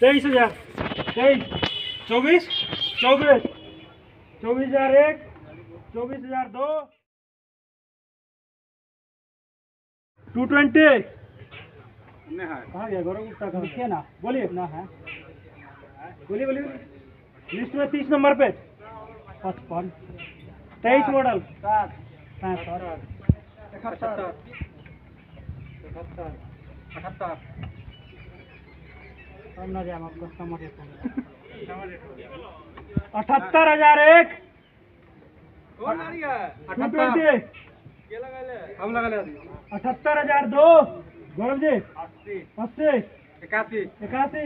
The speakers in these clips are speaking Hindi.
23,000, 23, 24, 24, 24,001, 24,002, 220 कहाँ गया गौरव गुप्ता का? देखिए ना, बोलिए ना, है बोलिए बोलिए, लिस्ट में 30 नंबर पे 55 23 मॉडल 77 हम ना जाए आपको समझ समझ 78,001 हम लगा ले 78,002 गौरव जी 80 81 82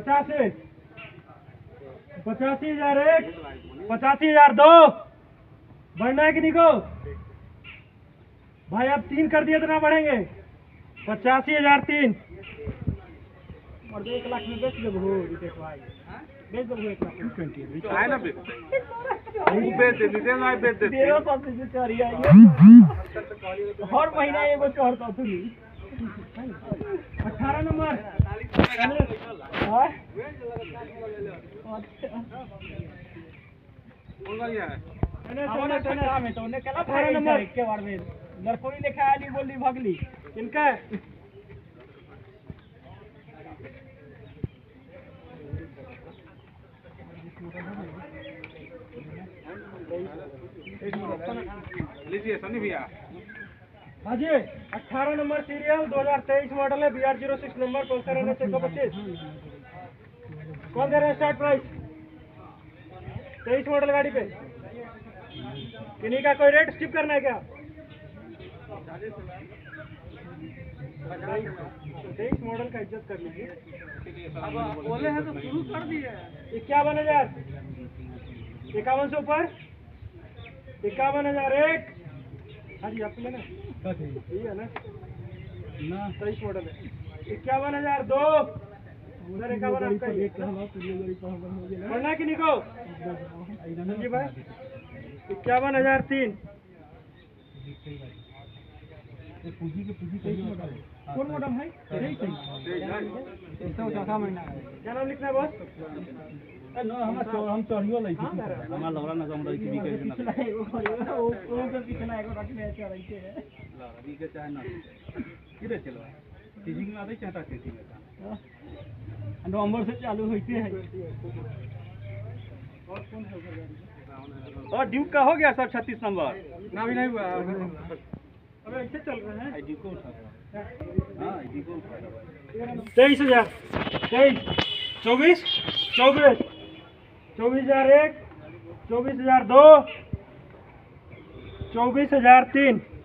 85,001 85,002 बढ़ना है कि नहीं को भाई आप 3 कर दिए तो ना बढ़ेंगे 85,003 और 1 लाख में बेच दो भाई बेच दो 1 लाख आए ना बेच दे तेरा सब से चोरी आई है हर महीना ये वो चोरता तू 18 नंबर 40 लड़कोरी लेखा आली बोली भगली इनका लीजिए सनी भैया हाँ जी 18 नंबर सीरियल 2023 मॉडल है BR 06 नंबर कौन सा 125 कौन दे रहे स्टार्ट प्राइस 23 मॉडल गाड़ी पे किन्हीं का कोई रेट स्किप करना है क्या 23 मॉडल का इज्जत कर लीजिए अब बोले हैं तो शुरू कर दिए 51,000 5100 पर 51,001 हाँ जी आप लेना यही है ना ना 23 मॉडल है 51,002 उधर 51 आपका ये करना कि निको जी भाई 51,003 पूजी के पूजी कई मॉडल है कौन मॉडल है इसका चौथा महीना है क्या नाम लिखना है बस नो हम चोरियो लई छी हमरा लौरा ना हम रही की कह ना ओ के कितना एगो रख ले चल रही है लौरा भी के चाहे ना की रे चलो चीज में आते चाहता खेती में नवंबर से चालू होते है और कौन हो गया और ड्यूक का हो गया सर 36 नंबर ना भी नहीं हुआ अबे ऐसे चल रहे हैं आईडी को उठा हां आईडी को 23,000 23 24 24,001 24,002 24,003